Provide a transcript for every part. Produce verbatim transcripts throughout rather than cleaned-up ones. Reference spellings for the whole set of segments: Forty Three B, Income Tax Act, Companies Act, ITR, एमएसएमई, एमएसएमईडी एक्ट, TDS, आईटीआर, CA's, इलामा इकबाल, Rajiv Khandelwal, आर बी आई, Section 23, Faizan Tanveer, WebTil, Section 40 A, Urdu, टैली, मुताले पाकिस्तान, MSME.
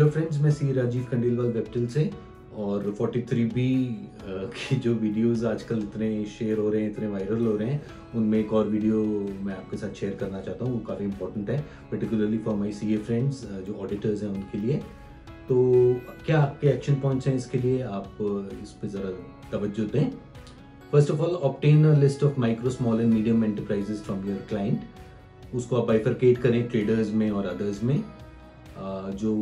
Hello friends, मैं सी राजीव खंडेलवाल वेबटिल से, और फोर्टी थ्री बी की जो वीडियोस आजकल इतने शेयर हो रहे हैं, इतने वायरल हो रहे हैं, उनमें एक और वीडियो मैं आपके साथ शेयर करना चाहता हूँ। वो काफ़ी इंपॉर्टेंट है, particularly for my CA friends जो ऑडिटर्स हैं उनके लिए। तो क्या आपके एक्शन पॉइंट्स हैं इसके लिए, आप इस पर ज़रा तवज्जो दें। First of all, obtain a list of micro small and medium enterprises from your client. उसको आप बाइफरकेट करें ट्रेडर्स में और अदर्स में। Uh, जो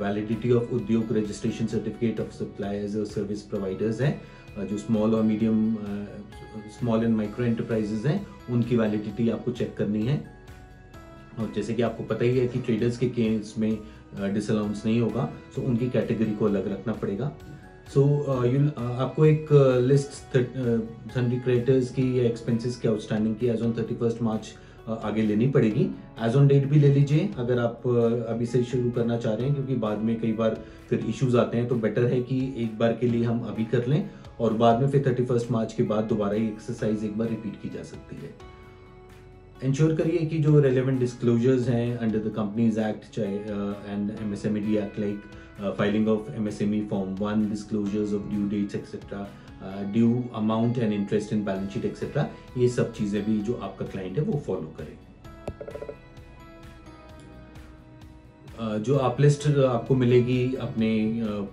validity of Udyog registration certificate of suppliers और सर्विस प्रोवाइडर्स हैं, uh, जो स्मॉल और medium small and micro enterprises हैं, उनकी वैलिडिटी आपको चेक करनी है। और जैसे कि आपको पता ही है कि ट्रेडर्स के केस में डिसअलाउंस uh, नहीं होगा, सो so उनकी कैटेगरी को अलग रखना पड़ेगा। सो so, uh, uh, आपको एक लिस्ट सन्डी क्रेडिटर्स की या एक्सपेंसिस की आउटस्टैंडिंग की age on thirty first March आगे लेनी पड़ेगी। एज ऑन डेट भी ले लीजिए अगर आप अभी से शुरू करना चाह रहे हैं, क्योंकि बाद में कई बार फिर इश्यूज आते हैं। तो बेटर है कि एक बार के लिए हम अभी कर लें, और बाद में फिर थर्टी फर्स्ट मार्च के बाद दोबारा ये एक्सरसाइज एक बार रिपीट की जा सकती है। इंश्योर करिए कि जो रेलेवेंट डिस्क्लोजर्स हैं अंडर द कंपनीज एक्ट चाहे and M S M E D Act, like filing of M S M E form one, disclosures of due dates etcetera, due amount and interest in balance sheet etcetera, ये सब चीज़ें भी जो आपका client है वो follow करें। uh, जो आप लिस्ट आपको मिलेगी अपने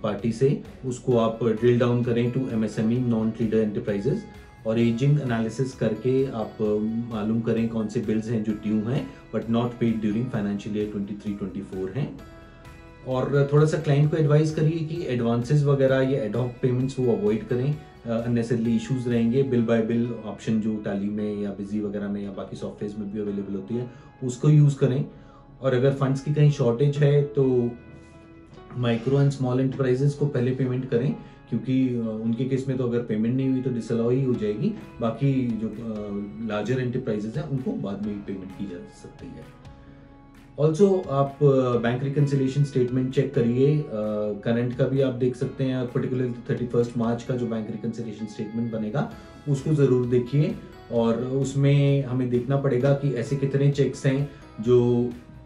पार्टी uh, से, उसको आप ड्रिल डाउन करें to M S M E non trader enterprises, और एजिंग एनालिसिस करके आप मालूम करें कौन से बिल्स हैं जो ड्यू हैं but not paid during financial year twenty three twenty four हैं। और थोड़ा सा क्लाइंट को एडवाइस करिए कि एडवांसेस वगैरह या एडहॉक पेमेंट्स वो अवॉइड करें, अननेसेसरी इश्यूज रहेंगे। बिल बाय बिल ऑप्शन जो टैली में या बिजी वगैरह में या बाकी सॉफ्टवेयर में भी अवेलेबल होती है, उसको यूज़ करें। और अगर फंड्स की कहीं शॉर्टेज है तो माइक्रो एंड स्मॉल एंटरप्राइजेस को पहले पेमेंट करें, क्योंकि उनके केस में तो अगर पेमेंट नहीं हुई तो डिसअलाउ ही हो जाएगी। बाकी जो लार्जर एंटरप्राइजेस हैं उनको बाद में पेमेंट की जा सकती है। ऑल्सो आप बैंक रिकन्सिलेशन स्टेटमेंट चेक करिए, करंट का भी आप देख सकते हैं, और पर्टिकुलरली थर्टी फर्स्ट मार्च का जो बैंक रिकन्सिलेशन स्टेटमेंट बनेगा उसको ज़रूर देखिए। और उसमें हमें देखना पड़ेगा कि ऐसे कितने चेक्स हैं जो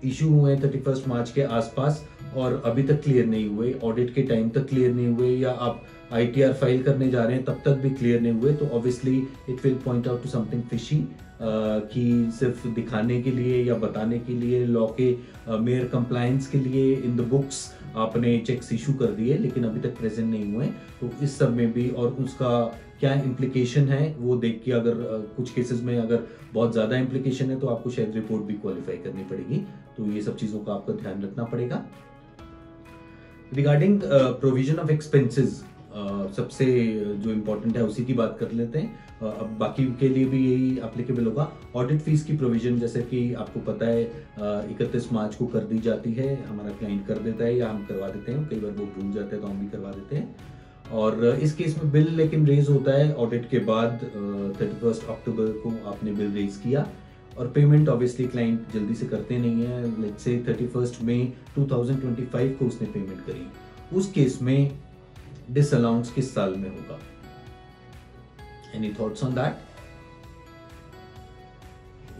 इशू हुए हैं थर्टी फर्स्ट मार्च के आसपास और अभी तक क्लियर नहीं हुए, ऑडिट के टाइम तक क्लियर नहीं हुए, या आप आई टी आर फाइल करने जा रहे हैं तब तक भी क्लियर नहीं हुए। तो obviously it will point out to something fishy, कि सिर्फ दिखाने के लिए या बताने के लिए, लॉ के मेयर कंप्लायंस के लिए इन द बुक्स आपने चेक्स इशू कर दिए लेकिन अभी तक प्रेजेंट नहीं हुए। तो इस सब में भी, और उसका क्या इम्प्लीकेशन है वो देख के, अगर कुछ केसेस में अगर बहुत ज़्यादा इम्प्लीकेशन है तो आपको शायद रिपोर्ट भी क्वालिफाई करनी पड़ेगी। तो ये सब चीज़ों का आपको ध्यान रखना पड़ेगा। रिगार्डिंग प्रोविजन ऑफ एक्सपेंसेस, सबसे जो इम्पोर्टेंट है उसी की बात कर लेते हैं। uh, अब बाकी के लिए भी यही अप्लीकेबल होगा। ऑडिट फीस की प्रोविजन, जैसे कि आपको पता है इकतीस uh, मार्च को कर दी जाती है, हमारा क्लाइंट कर देता है या हम करवा देते हैं, कई बार वो भूल जाते हैं तो हम भी करवा देते हैं। और uh, इस केस में बिल लेकिन रेज होता है ऑडिट के बाद, थर्टी फर्स्ट अक्टूबर को आपने बिल रेज किया, और पेमेंट ऑब्वियसली क्लाइंट जल्दी से करते नहीं है। लेट्स से थर्टी फर्स्ट में टू थाउजेंड ट्वेंटी फाइव को उसने पेमेंट करी, उस केस में डिसअलाउंस किस साल में होगा? Any thoughts on that?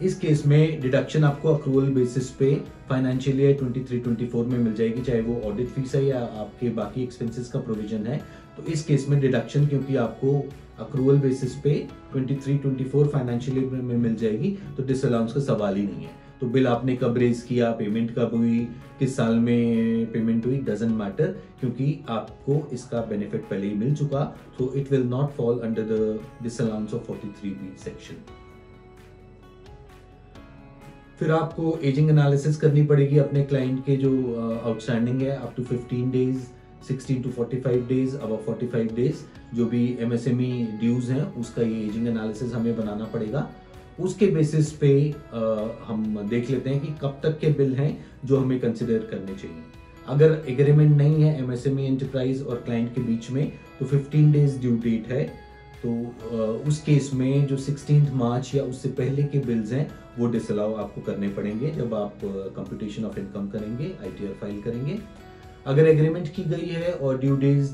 इस केस में डिडक्शन आपको अक्रूवल बेसिस पे financial year twenty three twenty four में मिल जाएगी, चाहे वो ऑडिट फीस है या आपके बाकी एक्सपेंसेस का प्रोविजन है। तो इस केस में डिडक्शन, क्योंकि आपको अक्रूवल बेसिस पे twenty three twenty four financial year में मिल जाएगी, तो डिसअलाउंस का सवाल ही नहीं है। तो बिल आपने कब रेज किया, पेमेंट कब हुई, किस साल में पेमेंट हुई, डजेंट मैटर, क्योंकि आपको इसका बेनिफिट पहले ही मिल चुका। तो it will not fall under the disallowance of forty three B section. फिर आपको एजिंग एनालिसिस करनी पड़ेगी अपने क्लाइंट के जो आउटस्टैंडिंग uh, है, up to fifteen days, sixteen to forty five days, अब फोर्टी फाइव डेज जो भी M S M E dues हैं उसका ये एजिंग एनालिसिस हमें बनाना पड़ेगा। उसके बेसिस पे आ, हम देख लेते हैं कि कब तक के बिल हैं जो हमें कंसिडर करने चाहिए। अगर एग्रीमेंट नहीं है एमएसएमई एंटरप्राइज और क्लाइंट के बीच में तो फिफ्टीन डेज ड्यू डेट है, तो आ, उस केस में जो सिक्सटीन मार्च या उससे पहले के बिल्स हैं वो डिसअलाउ आपको करने पड़ेंगे जब आप कंप्यूटेशन ऑफ इनकम करेंगे, आईटीआर फाइल करेंगे। अगर एग्रीमेंट की गई है और ड्यू डेज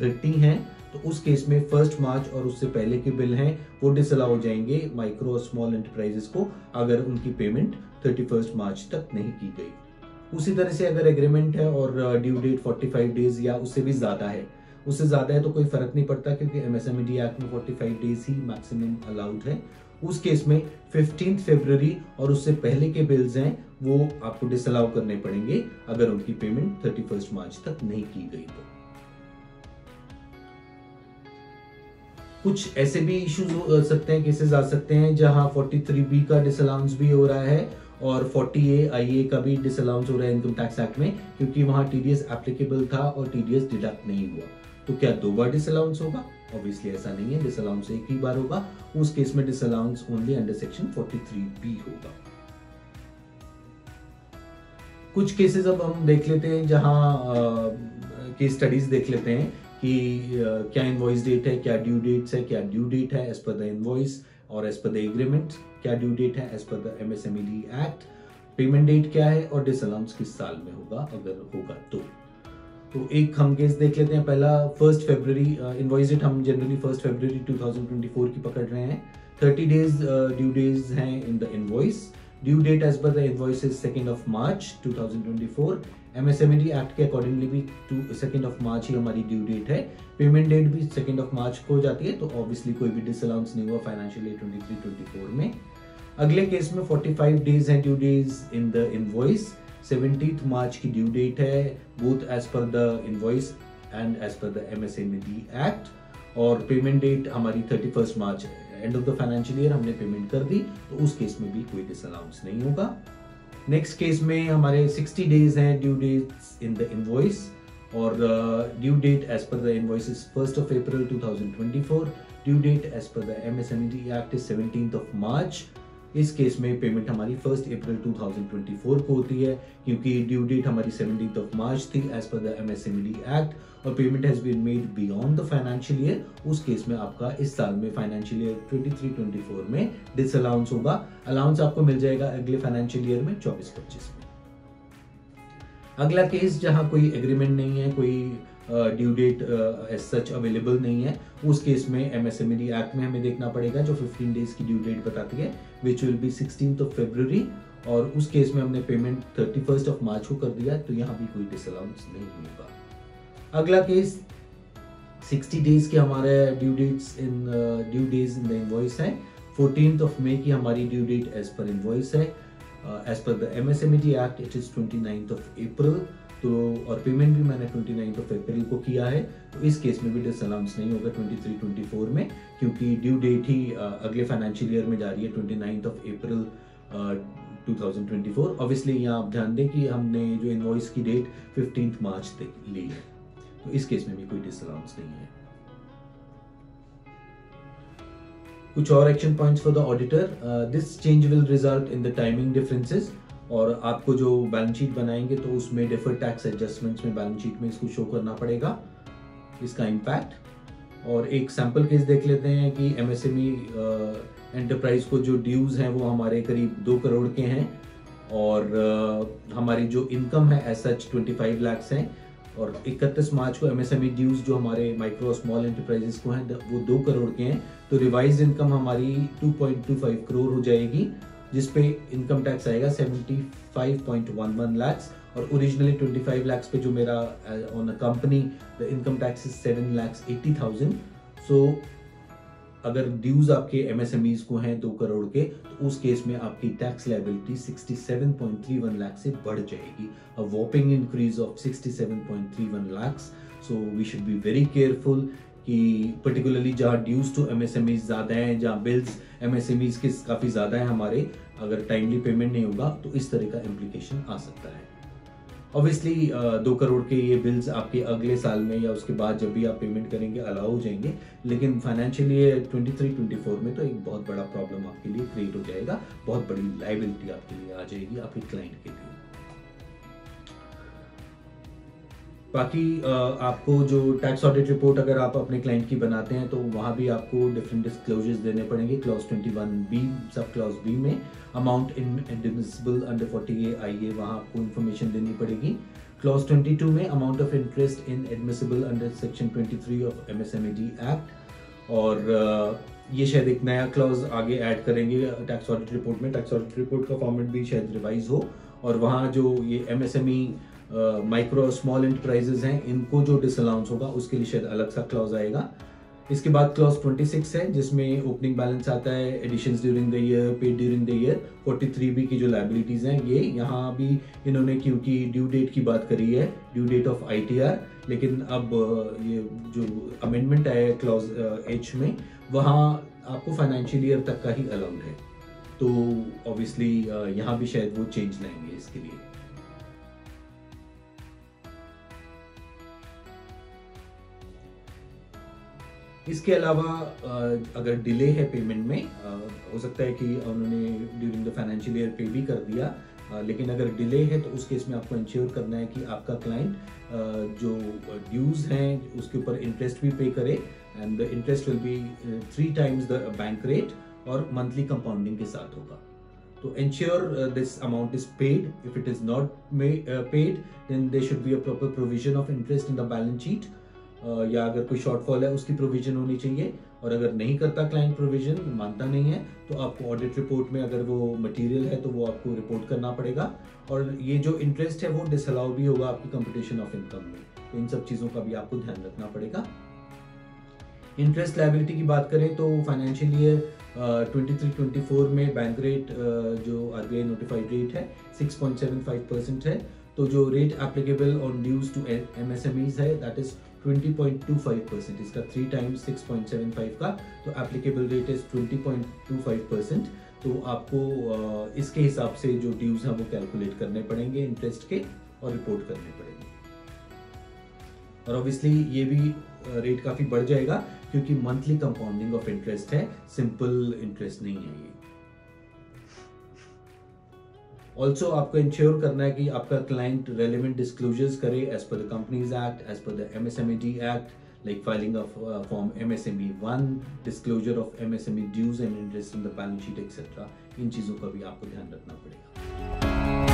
थर्टी हैं तो उस केस में फर्स्ट मार्च और उससे पहले के बिल हैं वो डिसअलाउ हो जाएंगे माइक्रो और स्मॉल एंटरप्राइजेस को, अगर उनकी पेमेंट थर्टी फर्स्ट मार्च तक नहीं की गई। उसी तरह से अगर एग्रीमेंट है और ड्यू डेट पैंतालीस डेज या उससे भी ज़्यादा है, उससे ज़्यादा है तो कोई फर्क नहीं पड़ता क्योंकि एमएसएमईडी एक्ट में पैंतालीस डेज ही मैक्सिमम अलाउड है। उस केस में फिफ्टीन फरवरी और उससे पहले के बिल्स हैं वो आपको डिसअलाउ करने पड़ेंगे अगर उनकी पेमेंट थर्टी फर्स्ट मार्च तक नहीं की गई तो। कुछ ऐसे भी इश्यूज हो सकते हैं, केसेस आ सकते हैं जहां फोर्टी थ्री बी का डिसअलाउंस भी हो रहा है और फोर्टी ए आई ए का भी डिसअलाउंस हो रहा है इनकम टैक्स एक्ट में, क्योंकि वहां टीडीएस एप्लीकेबल था और टीडीएस डिडक्ट नहीं हुआ। तो क्या दो बार डिसअलाउंस होगा? ऑब्वियसली ऐसा नहीं है, डिसअलाउंस एक ही बार होगा। उस केस में disallowance only under section forty three B होगा। कुछ केसेस अब हम देख लेते हैं जहाँ केस स्टडीज देख लेते हैं कि uh, क्या इनवॉइस डेट है, क्या ड्यू डेट्स है, क्या ड्यू डेट है एज पर द इनवॉइस और एज पर द एग्रीमेंट, क्या ड्यू डेट है as per the एमएसएमईडी एक्ट, payment date क्या है और डिसअलाउंस किस साल में होगा अगर होगा तो। तो एक हम केस देख लेते हैं पहला, फर्स्ट फरवरी इनवॉइस डेट हम generally first February two thousand twenty four की पकड़ रहे हैं। थर्टी डेज ड्यू डेज हैं in the invoice. Due date as per the invoice is second of March two thousand twenty four. एमएसएमईडी एक्ट के accordingly भी to second of March ही हमारी due date है। पेमेंट डेट भी second of March को जाती है, तो ऑब्वियसली कोई भी डिसअलाउंस नहीं हुआ financial year twenty three twenty four में। अगले केस में पैंतालीस डेज हैं due days in the invoice. Seventeenth March की ड्यू डेट है both as per the invoice and as per the एमएसएमईडी एक्ट। और पेमेंट डेट हमारी thirty first March end of the financial year हमने payment कर दी, तो उस case में भी कोई डिसअलाउंस नहीं होगा। नेक्स्ट केस में हमारे सिक्सटी डेज हैं due dates in the invoice और due date as per the invoice is first of April two thousand twenty four. Due date as per the एमएसएमईडी एक्ट is seventeenth of March. इस case में payment हमारी first April two thousand twenty four को होती है क्योंकि due date हमारी seventeenth of March थी as per the एमएसएमईडी एक्ट और payment has been made beyond the financial year. उस केस में आपका इस साल में financial year twenty three twenty four में डिसअलाउंस होगा। अलाउंस आपको मिल जाएगा अगले फाइनेंशियल ईयर में चौबीस पच्चीस में। अगला केस जहां कोई एग्रीमेंट नहीं है, कोई due date as such available नहीं है, उस केस में एमएसएमईडी एक्ट में हमें देखना पड़ेगा जो फिफ्टीन डेज की ड्यू डेट बताती है which will be sixteenth of February और उस केस में हमने payment thirty first of March को कर दिया, तो यहाँ भी कोई डिसअलाउंस नहीं होगा। अगला केस सिक्सटी डेज के हमारे due dates in due days in the invoice है। फोर्टीन ऑफ मे की हमारी due date as per invoice है। As per the एमएसएमईडी एक्ट it is twenty ninth of April, तो और पेमेंट भी मैंने ट्वेंटी नाइन्थ ऑफ अप्रैल को किया है, तो इस केस में भी डिसअलाउंस नहीं होगा ट्वेंटी थ्री ट्वेंटी फोर में क्योंकि ड्यू डेट ही अगले फाइनेंशियल ईयर में जा रही है twenty ninth of April two thousand twenty four. Obviously यहाँ आप ध्यान दें कि हमने जो इनवॉइस की डेट फिफ्टीन मार्च तक ली है, तो इस केस में भी कोई डिसअलाउंस नहीं है। कुछ और action points for the auditor. This change will result in the timing differences और आपको जो बैलेंस शीट बनाएंगे तो उसमें डिफर्ड टैक्स एडजस्टमेंट्स में बैलेंस शीट में इसको शो करना पड़ेगा, इसका इम्पैक्ट। और एक सैम्पल केस देख लेते हैं कि एमएसएमई एंटरप्राइज को जो ड्यूज हैं वो हमारे करीब दो करोड़ के हैं और uh, हमारी जो इनकम है as such twenty five lakhs हैं और इकतीस मार्च को एमएसएमई ड्यूज जो हमारे माइक्रो और स्मॉल एंटरप्राइजेस को हैं वो दो करोड़ के हैं, तो रिवाइज इनकम हमारी two point two five crore हो जाएगी जिसपे इनकम टैक्स आएगा seventy five point one one lakhs और ओरिजिनली ट्वेंटी फाइव लाख्स पे जो मेरा on a company the income tax is seven lakhs eighty thousand. So अगर ड्यूज आपके एमएसएमईज को हैं दो करोड़ के तो उस केस में आपकी tax liability sixty seven point three one lakh से बढ़ जाएगी, a whopping increase of sixty seven point three one lakhs. So we should be very careful कि पर्टिकुलरली जहाँ ड्यूज टू एमएसएमईज ज़्यादा हैं, जहाँ बिल्स एमएसएमईज के काफ़ी ज़्यादा हैं हमारे, अगर टाइमली पेमेंट नहीं होगा तो इस तरह का इम्प्लीकेशन आ सकता है। ऑब्वियसली दो करोड़ के ये बिल्स आपके अगले साल में या उसके बाद जब भी आप पेमेंट करेंगे अलाउ हो जाएंगे, लेकिन financial year twenty three twenty four में तो एक बहुत बड़ा प्रॉब्लम आपके लिए क्रिएट हो जाएगा, बहुत बड़ी लाइबिलिटी आपके लिए आ जाएगी आपके क्लाइंट के लिए। बाकी आपको जो टैक्स ऑडिट रिपोर्ट अगर आप अपने क्लाइंट की बनाते हैं तो वहाँ भी आपको डिफरेंट डिस्क्लोजर्स देने पड़ेंगे। Clause twenty one B sub clause B में amount inadmissible under forty A I A वहाँ आपको इन्फॉर्मेशन देनी पड़ेगी। क्लॉज ट्वेंटी टू में amount of interest inadmissible under section twenty three of एमएसएमईडी एक्ट और uh, ये शायद एक नया क्लॉज आगे ऐड करेंगे टैक्स ऑडिट रिपोर्ट में। टैक्स ऑडिट रिपोर्ट का फॉर्मेट भी शायद रिवाइज हो और वहाँ जो ये एमएसएमई माइक्रो स्मॉल एंटरप्राइजेज हैं इनको जो डिसअलाउंस होगा उसके लिए शायद अलग सा क्लॉज आएगा। इसके बाद क्लॉज छब्बीस है जिसमें ओपनिंग बैलेंस आता है, additions during the year, paid during the year. Forty three B की जो लाइबिलिटीज़ हैं ये यहाँ भी इन्होंने क्योंकि ड्यू डेट की बात करी है, due date of I T R, लेकिन अब ये जो अमेंडमेंट आया है क्लॉज एच में वहाँ आपको फाइनेंशियल ईयर तक का ही अलाउड है, तो ऑब्वियसली यहाँ भी शायद वो चेंज लाएंगे इसके लिए। इसके अलावा अगर डिले है पेमेंट में, हो सकता है कि उन्होंने ड्यूरिंग द फाइनेंशियल ईयर पे भी कर दिया, लेकिन अगर डिले है तो उस केस में आपको इंश्योर करना है कि आपका क्लाइंट जो ड्यूज़ हैं उसके ऊपर इंटरेस्ट भी पे करे, and the interest will be three times the bank rate और मंथली कंपाउंडिंग के साथ होगा। तो ensure this amount is paid. If it is not paid then they should be a proper provision of interest in the balance sheet, या अगर कोई shortfall है उसकी प्रोविजन होनी चाहिए। और अगर नहीं करता क्लाइंट प्रोविजन, मानता नहीं है, तो आपको ऑडिट रिपोर्ट में अगर वो मटेरियल है तो वो आपको रिपोर्ट करना पड़ेगा, और ये जो इंटरेस्ट है वो डिसअलाउ भी होगा आपकी कंपटीशन ऑफ इनकम में। तो इन सब चीज़ों का भी आपको ध्यान रखना पड़ेगा। इंटरेस्ट लाइबिलिटी की बात करें तो financial year twenty three twenty four में बैंक रेट uh, जो आर बी आई notified rate है six point seven five percent है, तो जो rate applicable on dues to M S M Es है that is twenty point two five percent, इसका three times six point seven five का, तो applicable rate is twenty point two five percent. तो आपको इसके हिसाब से जो ड्यूज हैं वो कैलकुलेट करने पड़ेंगे इंटरेस्ट के और रिपोर्ट करने पड़ेंगे। और ऑब्वियसली ये भी रेट काफ़ी बढ़ जाएगा क्योंकि मंथली कंपाउंडिंग ऑफ इंटरेस्ट है, सिंपल इंटरेस्ट नहीं है ये। ऑल्सो आपको इंश्योर करना है कि आपका क्लाइंट रेलिवेंट डिस्क्लोजर्स करे as per the companies act, as per the एमएसएमईडी एक्ट, like filing of form एमएसएमई one, disclosure of एमएसएमई dues and interest in the balance sheet etcetera. इन चीज़ों का भी आपको ध्यान रखना पड़ेगा।